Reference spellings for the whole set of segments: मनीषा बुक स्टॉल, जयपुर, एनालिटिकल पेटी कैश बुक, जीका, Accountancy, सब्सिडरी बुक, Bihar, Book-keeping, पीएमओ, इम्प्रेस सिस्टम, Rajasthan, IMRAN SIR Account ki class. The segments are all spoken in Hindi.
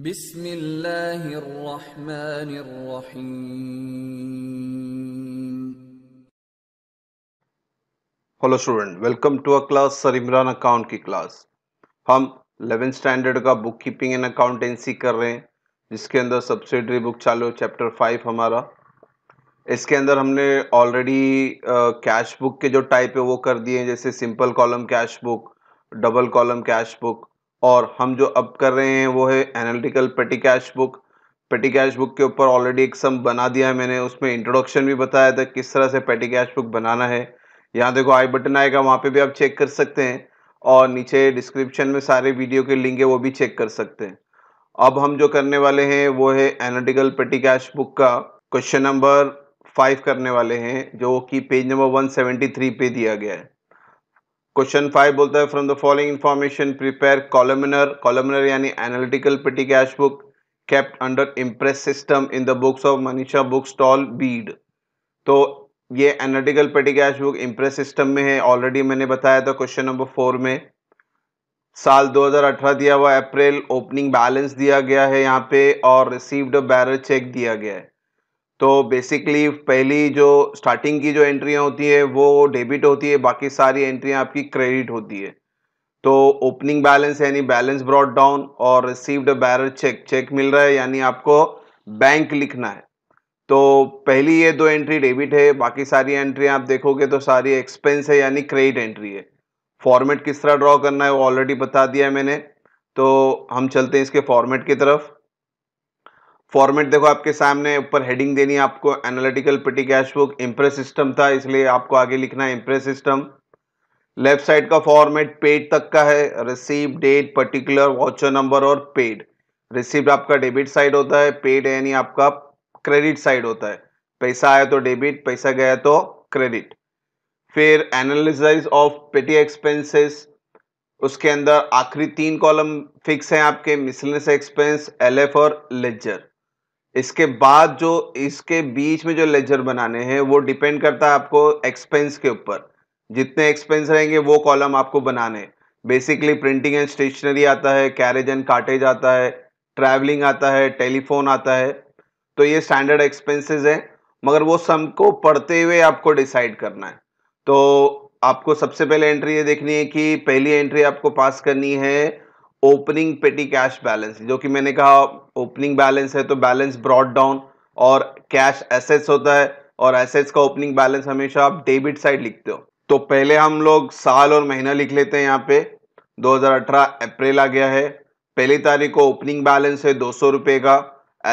बिस्मिल्लाहिर्रहमानिर्रहीम। Hello student, welcome to a class sir Imran account की क्लास। हम 11th स्टैंडर्ड का बुक कीपिंग एंड अकाउंटेंसी कर रहे हैं, जिसके अंदर सब्सिडरी बुक चालू चैप्टर 5 हमारा। इसके अंदर हमने ऑलरेडी कैश बुक के जो टाइप है वो कर दिए हैं, जैसे simple column cash book, double column cash book, और हम जो अब कर रहे हैं वो है एनालिटिकल पेटी कैश बुक। Petty cash book के ऊपर ऑलरेडी एक सम बना दिया है मैंने, उसमें इंट्रोडक्शन भी बताया था किस तरह से पेटी कैश बुक बनाना है। यहाँ देखो आई बटन आएगा, वहाँ पे भी आप चेक कर सकते हैं, और नीचे डिस्क्रिप्शन में सारे वीडियो के लिंक है वो भी चेक कर सकते हैं। अब हम जो करने वाले हैं वो है एनालिटिकल पेटी कैश बुक का क्वेश्चन नंबर 5 करने वाले हैं, जो कि पेज नंबर 173 पे दिया गया है। क्वेश्चन 5 बोलता है from the following information prepare columnar. Columnar यानी एनालिटिकल पेटी कैश बुक kept under इम्प्रेस सिस्टम in the books of मनीषा बुक स्टॉल Beed. तो ये एनालिटिकल पेटी कैश बुक इम्प्रेस सिस्टम में है, ऑलरेडी मैंने बताया था क्वेश्चन नंबर 4 में। साल 2018 दिया हुआ, अप्रैल ओपनिंग बैलेंस दिया गया है यहाँ पे, और रिसीव्ड बैरर चेक दिया गया है। तो बेसिकली पहली जो स्टार्टिंग की जो एंट्रियां होती है वो डेबिट होती है, बाकी सारी एंट्रियां आपकी क्रेडिट होती है। तो ओपनिंग बैलेंस यानी बैलेंस ब्रॉट डाउन, और रिसीव्ड बैरर चेक, चेक मिल रहा है यानी आपको बैंक लिखना है। तो पहली ये दो एंट्री डेबिट है, बाकी सारी एंट्रियां आप देखोगे तो सारी एक्सपेंस है यानी क्रेडिट एंट्री है। फॉर्मेट किस तरह ड्रॉ करना है वो ऑलरेडी बता दिया है मैंने, तो हम चलते हैं इसके फॉर्मेट की तरफ। फॉर्मेट देखो आपके सामने, ऊपर हेडिंग देनी है आपको एनालिटिकल पेटी कैश बुक। इम्प्रेस सिस्टम था इसलिए आपको आगे लिखना है इम्प्रेस सिस्टम। लेफ्ट साइड का फॉर्मेट पेड तक का है, receive, date, particular, voucher number और पेड। रिसीव आपका डेबिट साइड होता है, पेड यानी आपका क्रेडिट साइड होता है। पैसा आया तो डेबिट, पैसा गया तो क्रेडिट। फिर एनालिसिस ऑफ पेटी एक्सपेंसेस, उसके अंदर आखिरी 3 कॉलम फिक्स हैं आपके, मिसलिनियस एक्सपेंस, एलएफ और लेजर। इसके बाद जो इसके बीच में जो लेजर बनाने हैं वो डिपेंड करता है आपको एक्सपेंस के ऊपर, जितने एक्सपेंस रहेंगे वो कॉलम आपको बनाने। बेसिकली प्रिंटिंग एंड स्टेशनरी आता है, कैरेज एंड कार्टेज आता है, ट्रैवलिंग आता है, टेलीफोन आता है। तो ये स्टैंडर्ड एक्सपेंसेस हैं, मगर वो सम को पढ़ते हुए आपको डिसाइड करना है। तो आपको सबसे पहले एंट्री ये देखनी है कि पहली एंट्री आपको पास करनी है ओपनिंग पेटी कैश बैलेंस, जो कि मैंने कहा ओपनिंग बैलेंस है तो बैलेंस ब्रॉट डाउन, और कैश एसेट्स होता है, और एसेट्स का ओपनिंग बैलेंस हमेशा आप डेबिट साइड लिखते हो। तो पहले हम लोग साल और महीना लिख लेते हैं। यहाँ पे 2018 अप्रैल आ गया है, पहली तारीख को ओपनिंग बैलेंस है 200 रुपये का,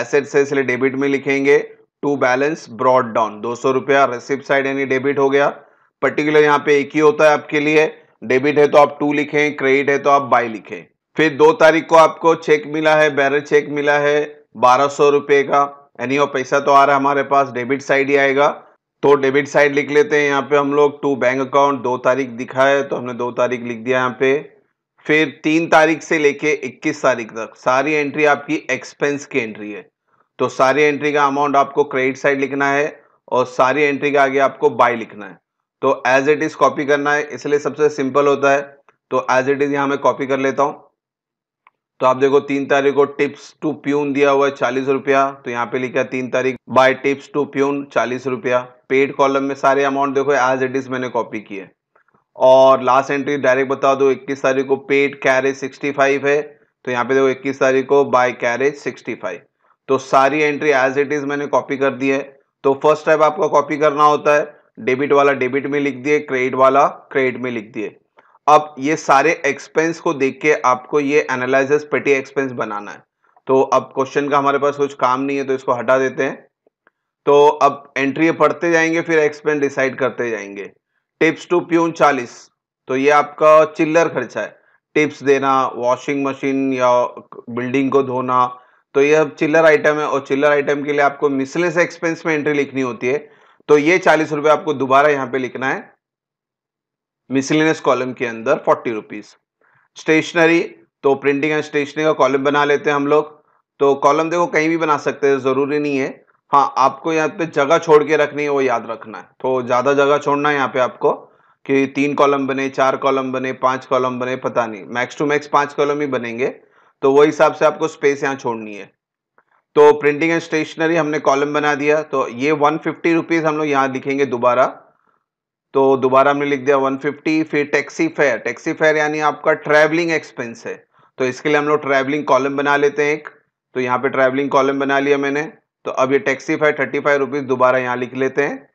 एसेट्स है इसलिए डेबिट में लिखेंगे टू बैलेंस ब्रॉट डाउन 200 रुपया। रिसिप्ट साइड यानी डेबिट हो गया, पर्टिकुलर यहाँ पे एक ही होता है आपके लिए, डेबिट है तो आप 2 लिखें, क्रेडिट है तो आप बाई लिखें। फिर 2 तारीख को आपको चेक मिला है, बैरर चेक मिला है 1200 रुपये का, यानी वो पैसा तो आ रहा है हमारे पास, डेबिट साइड ही आएगा तो डेबिट साइड लिख लेते हैं। यहाँ पे हम लोग टू बैंक अकाउंट 2 तारीख दिखा है तो हमने 2 तारीख लिख दिया यहाँ पे। फिर 3 तारीख से लेके 21 तारीख तक सारी एंट्री आपकी एक्सपेंस की एंट्री है, तो सारी एंट्री का अमाउंट आपको क्रेडिट साइड लिखना है, और सारी एंट्री का आगे आपको बाय लिखना है। तो एज इट इज कॉपी करना है, इसलिए सबसे सिंपल होता है, तो एज इट इज यहाँ मैं कॉपी कर लेता हूँ। तो आप देखो 3 तारीख को टिप्स टू प्यून दिया हुआ है 40 रुपया, तो यहाँ पे लिखा 3 तारीख बाय टिप्स टू प्यून 40 रुपया। पेड कॉलम में सारे अमाउंट देखो एज इट इज मैंने कॉपी किए, और लास्ट एंट्री डायरेक्ट बता दो 21 तारीख को पेड कैरेज 65 है, तो यहाँ पे देखो 21 तारीख को बाय कैरेज 65। तो सारी एंट्री एज इट इज मैंने कॉपी कर दी है। तो फर्स्ट टाइप आपका कॉपी करना होता है, डेबिट वाला डेबिट में लिख दिए, क्रेडिट वाला क्रेडिट में लिख दिए। अब ये सारे एक्सपेंस को देख के आपको ये एनालिसिस पेटी एक्सपेंस बनाना है। तो अब क्वेश्चन का हमारे पास कुछ काम नहीं है तो इसको हटा देते हैं। तो अब एंट्री पढ़ते जाएंगे, फिर एक्सपेंस डिसाइड करते जाएंगे। टिप्स टू प्यून 40, तो ये आपका चिल्लर खर्चा है, टिप्स देना, वॉशिंग मशीन या बिल्डिंग को धोना, तो ये अब चिल्लर आइटम है, और चिल्लर आइटम के लिए आपको मिसलेनियस एक्सपेंस में एंट्री लिखनी होती है। तो ये 40 रुपये आपको दोबारा यहाँ पे लिखना है मिसलिनियस कॉलम के अंदर, 40 रुपीज। स्टेशनरी, तो प्रिंटिंग एंड स्टेशनरी का कॉलम बना लेते हैं हम लोग। तो कॉलम देखो कहीं भी बना सकते हैं, ज़रूरी नहीं है, हाँ आपको यहाँ पे जगह छोड़ के रखनी है वो याद रखना है। तो ज़्यादा जगह छोड़ना है यहाँ पे आपको, कि 3 कॉलम बने, 4 कॉलम बने, 5 कॉलम बने, पता नहीं, मैक्स टू मैक्स 5 कॉलम ही बनेंगे। तो वही हिसाब से आपको स्पेस यहाँ छोड़नी है। तो प्रिंटिंग एंड स्टेशनरी हमने कॉलम बना दिया, तो ये 150 रुपीज़ हम लोग यहाँ लिखेंगे दोबारा। तो दोबारा हमने लिख दिया 150। फिर टैक्सी फेयर, टैक्सी फेयर यानी आपका ट्रैवलिंग एक्सपेंस है, तो इसके लिए हम लोग ट्रैवलिंग कॉलम बना लेते हैं एक। तो यहाँ पे ट्रैवलिंग कॉलम बना लिया मैंने। तो अब ये टैक्सी फेयर 35 रुपीज़ दोबारा यहाँ लिख लेते हैं।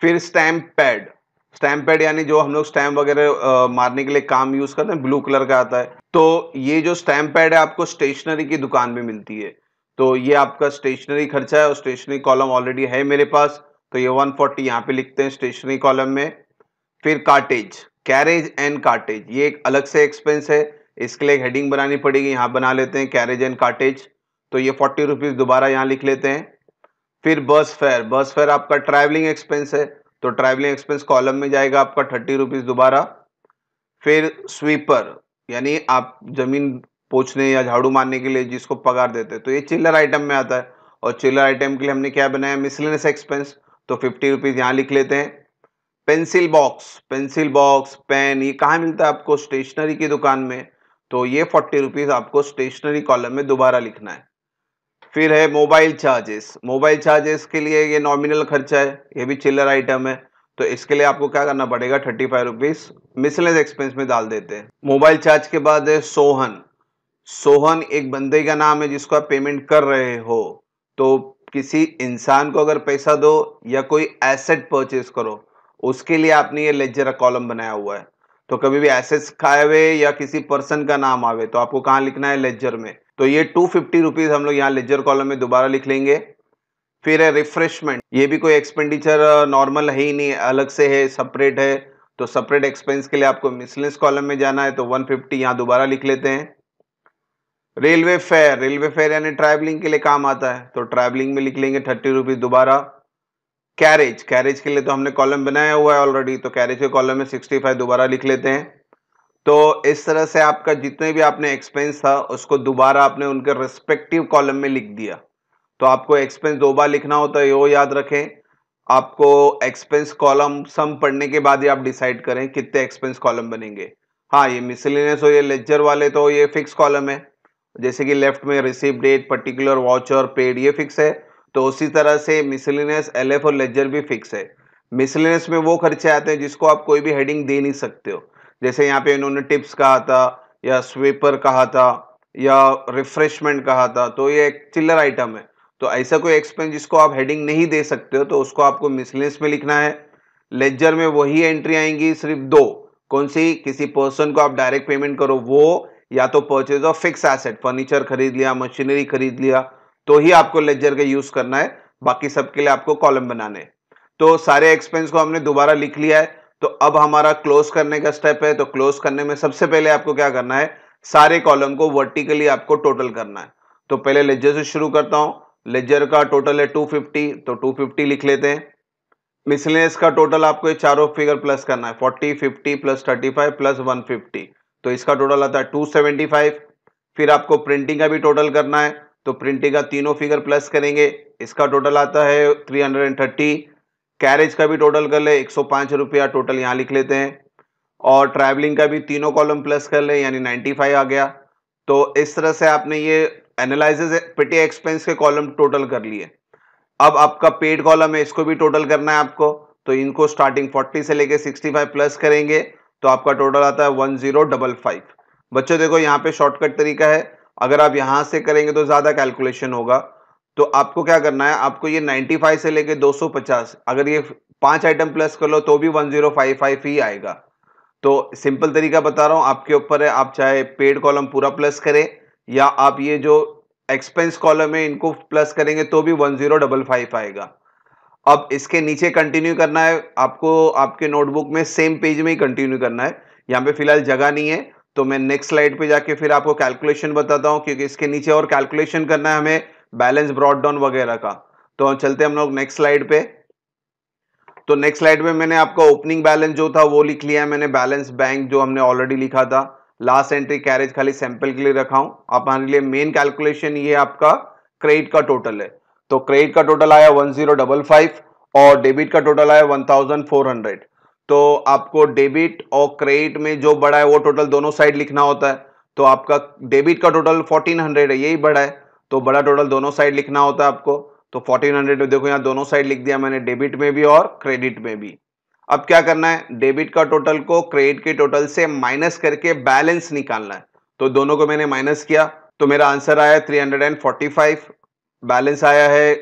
फिर स्टैम्प पैड, स्टैम्प पैड यानी जो हम लोग स्टैम्प वगैरह मारने के लिए काम यूज़ करते हैं, ब्लू कलर का आता है। तो ये जो स्टैम्प पैड है आपको स्टेशनरी की दुकान में मिलती है। तो ये आपका स्टेशनरी खर्चा है, और स्टेशनरी कॉलम ऑलरेडी है मेरे पास, तो ये 140 यहाँ पे लिखते हैं स्टेशनरी कॉलम में। फिर कार्टेज, कैरेज एंड कार्टेज, ये एक अलग से एक्सपेंस है, इसके लिए एक हेडिंग बनानी पड़ेगी, यहाँ बना लेते हैं कैरेज एंड कार्टेज। तो ये 40 रुपीज़ दोबारा यहाँ लिख लेते हैं। फिर बस फेयर, बस फेयर आपका ट्रैवलिंग एक्सपेंस है, तो ट्रैवलिंग एक्सपेंस कॉलम में जाएगा आपका 30 रुपीज़ दोबारा। फिर स्वीपर यानी आप ज़मीन पोंछने या झाड़ू मारने के लिए जिसको पगार देते हैं, तो ये चिल्लर आइटम में आता है, और चिल्लर आइटम के लिए हमने क्या बनाया, मिसलेनियस एक्सपेंस, तो 50 रुपीज़ यहाँ लिख लेते हैं। Pencil box, pencil box, pen, ये कहाँ मिलता है आपको, स्टेशनरी की दुकान में, तो ये 40 रुपीज़ आपको स्टेशनरी कॉलम में दोबारा लिखना है। फिर है मोबाइल चार्जेस, मोबाइल चार्जेस के लिए ये नॉमिनल खर्चा है, ये भी चिल्लर आइटम है, तो इसके लिए आपको क्या करना पड़ेगा, 35 रुपीज़ मिसलेनियस एक्सपेंस में डाल देते हैं। मोबाइल चार्ज के बाद है सोहन, सोहन एक बंदे का नाम है जिसको आप पेमेंट कर रहे हो, तो किसी इंसान को अगर पैसा दो या कोई एसेट परचेज करो, उसके लिए आपने ये लेजर कॉलम बनाया हुआ है। तो कभी भी एसेट्स खाए हुए या किसी पर्सन का नाम आवे तो आपको कहाँ लिखना है, लेजर में। तो ये 250 रुपीज़ हम लोग यहाँ लेजर कॉलम में दोबारा लिख लेंगे। फिर है रिफ्रेशमेंट, ये भी कोई एक्सपेंडिचर नॉर्मल है ही नहीं, अलग से है, सेपरेट है, तो सेपरेट एक्सपेंस के लिए आपको मिसलेनियस कॉलम में जाना है, तो 150 यहाँ दोबारा लिख लेते हैं। रेलवे फेयर, रेलवे फेयर यानी ट्रैवलिंग के लिए काम आता है, तो ट्रैवलिंग में लिख लेंगे 30 रुपीज़ दोबारा। कैरेज, कैरेज के लिए तो हमने कॉलम बनाया हुआ है ऑलरेडी, तो कैरेज के कॉलम में 65 दोबारा लिख लेते हैं। तो इस तरह से आपका जितने भी आपने एक्सपेंस था उसको दोबारा आपने उनके रिस्पेक्टिव कॉलम में लिख दिया। तो आपको एक्सपेंस दो बार लिखना होता है, वो याद रखें। आपको एक्सपेंस कॉलम सम पढ़ने के बाद ही आप डिसाइड करें कितने एक्सपेंस कॉलम बनेंगे। हाँ, ये मिसलेनियस हो, ये लेजर वाले, तो ये फिक्स कॉलम है, जैसे कि लेफ्ट में receive date, particular, voucher, paid, ये फिक्स है। तो उसी तरह से मिसलेनियस, एलएफ और लेजर भी फिक्स है। मिसलेनियस में वो खर्चे आते हैं जिसको आप कोई भी हेडिंग दे नहीं सकते हो, जैसे यहाँ पे इन्होंने टिप्स कहा था या स्वीपर कहा था या रिफ्रेशमेंट कहा था, तो ये एक चिल्लर आइटम है। तो ऐसा कोई एक्सपेंस जिसको आप हेडिंग नहीं दे सकते हो, तो उसको आपको मिसलेनियस में लिखना है। लेजर में वही एंट्री आएंगी, सिर्फ दो, कौन सी, किसी पर्सन को आप डायरेक्ट पेमेंट करो वो, या तो purchase of fix asset, furniture खरीद लिया, मशीनरी खरीद लिया, तो ही आपको लेजर का यूज़ करना है, बाकी सबके लिए आपको कॉलम बनाने। तो सारे एक्सपेंस को हमने दोबारा लिख लिया है, तो अब हमारा क्लोज करने का स्टेप है। तो क्लोज करने में सबसे पहले आपको क्या करना है, सारे कॉलम को वर्टिकली आपको टोटल करना है। तो पहले लेजर से शुरू करता हूँ, लेजर का टोटल है 250, तो 250 लिख लेते हैं। मिसलेनियस का टोटल आपको ये चारों फिगर प्लस करना है, 40, 50 + 35 + 150, तो इसका टोटल आता है 275। फिर आपको प्रिंटिंग का भी टोटल करना है, तो प्रिंटिंग का तीनों फिगर प्लस करेंगे, इसका टोटल आता है 330। कैरेज का भी टोटल कर ले, 105 रुपया टोटल यहाँ लिख लेते हैं, और ट्रैवलिंग का भी तीनों कॉलम प्लस कर ले, यानी 95 आ गया। तो इस तरह से आपने ये एनालिसिस पेटी एक्सपेंस के कॉलम टोटल कर लिए। अब आपका पेड कॉलम है, इसको भी टोटल करना है आपको, तो इनको स्टार्टिंग 40 से लेके 65 प्लस करेंगे, तो आपका टोटल आता है 1055। बच्चों देखो, यहाँ पे शॉर्टकट तरीका है, अगर आप यहाँ से करेंगे तो ज़्यादा कैलकुलेशन होगा। तो आपको क्या करना है, आपको ये 95 से लेके 250, अगर ये 5 आइटम प्लस कर लो तो भी 1055 ही आएगा। तो सिंपल तरीका बता रहा हूँ, आपके ऊपर है, आप चाहे पेड कॉलम पूरा प्लस करें या आप ये जो एक्सपेंस कॉलम है इनको प्लस करेंगे तो भी 1055 आएगा। अब इसके नीचे कंटिन्यू करना है आपको, आपके नोटबुक में सेम पेज में ही कंटिन्यू करना है, यहाँ पे फिलहाल जगह नहीं है, तो मैं नेक्स्ट स्लाइड पे जाके फिर आपको कैलकुलेशन बताता हूँ, क्योंकि इसके नीचे और कैलकुलेशन करना है हमें, बैलेंस, ब्रॉड डाउन वगैरह का। तो चलते हम लोग नेक्स्ट स्लाइड पे। तो नेक्स्ट स्लाइड में मैंने आपका ओपनिंग बैलेंस जो था वो लिख लिया है मैंने, बैलेंस बैंक जो हमने ऑलरेडी लिखा था, लास्ट एंट्री कैरेज खाली सैंपल के लिए रखा हूँ, हमारे लिए मेन कैलकुलेशन ये आपका क्रेडिट का टोटल है। तो क्रेडिट का टोटल आया 1055 और डेबिट का टोटल आया 1400। तो आपको डेबिट और क्रेडिट में जो बड़ा है वो टोटल दोनों साइड लिखना होता है। तो आपका डेबिट का टोटल 1400 है, यही बड़ा है तो बड़ा टोटल दोनों साइड लिखना होता है आपको। तो 1400 देखो यहाँ दोनों साइड लिख दिया मैंने, डेबिट में भी और क्रेडिट में भी। अब क्या करना है, डेबिट का टोटल को क्रेडिट के टोटल से माइनस करके बैलेंस निकालना है। तो दोनों को मैंने माइनस किया तो मेरा आंसर आया 345। बैलेंस आया है,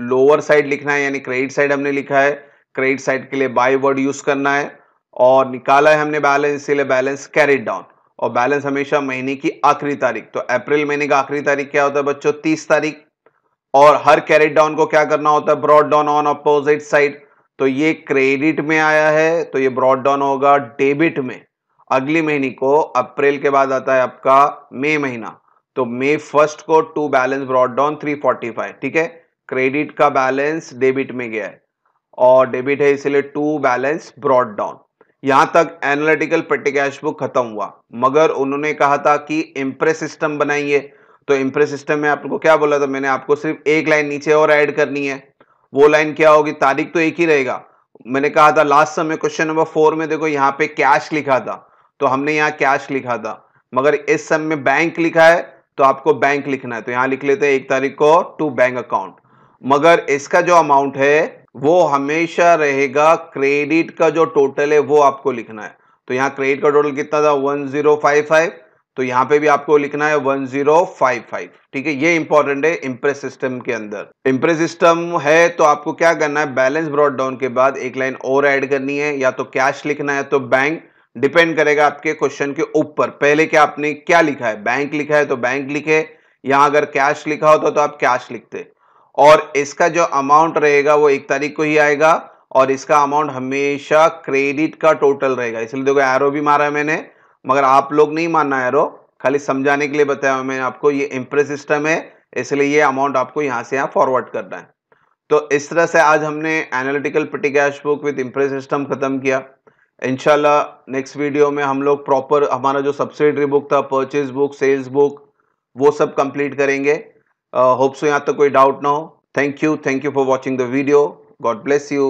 लोअर साइड लिखना है यानी क्रेडिट साइड हमने लिखा है, क्रेडिट साइड के लिए बाय वर्ड यूज करना है और निकाला है हमने बैलेंस, इसलिए बैलेंस कैरिड डाउन। और बैलेंस हमेशा महीने की आखिरी तारीख, तो अप्रैल महीने का आखिरी तारीख क्या होता है बच्चों 30 तारीख। और हर कैरिड डाउन को क्या करना होता है, brought down on opposite side. तो ये क्रेडिट में आया है तो ये ब्रॉट डाउन होगा डेबिट में। अगली महीने को अप्रैल के बाद आता है आपका मई महीना, तो मई फर्स्ट को टू बैलेंस ब्रॉट डाउन 345। ठीक है, क्रेडिट का बैलेंस डेबिट में गया है और डेबिट है इसलिए टू बैलेंस ब्रॉट डाउन। यहां तक एनालिटिकल पेटी कैश बुक खत्म हुआ, मगर उन्होंने कहा था कि इम्प्रेस सिस्टम बनाइए। तो इम्प्रेस सिस्टम में आपको क्या बोला था मैंने, आपको सिर्फ एक लाइन नीचे और ऐड करनी है। वो लाइन क्या होगी, तारीख तो एक ही रहेगा। मैंने कहा था लास्ट समय क्वेश्चन नंबर 4 में देखो यहाँ पे कैश लिखा था, तो हमने यहाँ कैश लिखा था, मगर इस समय में बैंक लिखा है तो आपको बैंक लिखना है। तो यहाँ लिख लेते हैं 1 तारीख को टू बैंक अकाउंट, मगर इसका जो अमाउंट है वो हमेशा रहेगा क्रेडिट का जो टोटल है वो आपको लिखना है। तो यहाँ क्रेडिट का टोटल कितना था 1055, तो यहाँ पे भी आपको लिखना है 1055। ठीक है, ये इंपॉर्टेंट है इम्प्रेस सिस्टम के अंदर। इम्प्रेस सिस्टम है तो आपको क्या करना है, बैलेंस ब्रॉट डाउन के बाद एक लाइन और ऐड करनी है, या तो कैश लिखना है तो बैंक, डिपेंड करेगा आपके क्वेश्चन के ऊपर पहले क्या आपने क्या लिखा है। बैंक लिखा है तो बैंक लिखे, यहाँ अगर कैश लिखा होता तो आप कैश लिखते। और इसका जो अमाउंट रहेगा वो 1 तारीख को ही आएगा और इसका अमाउंट हमेशा क्रेडिट का टोटल रहेगा। इसलिए देखो एरो भी मारा है मैंने, मगर आप लोग नहीं मानना एरो, खाली समझाने के लिए बताया मैंने आपको। ये इम्प्रेस सिस्टम है इसलिए ये अमाउंट आपको यहाँ से यहाँ फॉरवर्ड करना है। तो इस तरह से आज हमने एनालिटिकल पेटी कैश बुक with इम्प्रेस सिस्टम खत्म किया। इंशाल्लाह नेक्स्ट वीडियो में हम लोग प्रॉपर हमारा जो सब्सिडरी बुक था, परचेज बुक, सेल्स बुक, वो सब कंप्लीट करेंगे। होप सो यहाँ तक कोई डाउट ना हो। Thank you for watching the video. God bless you.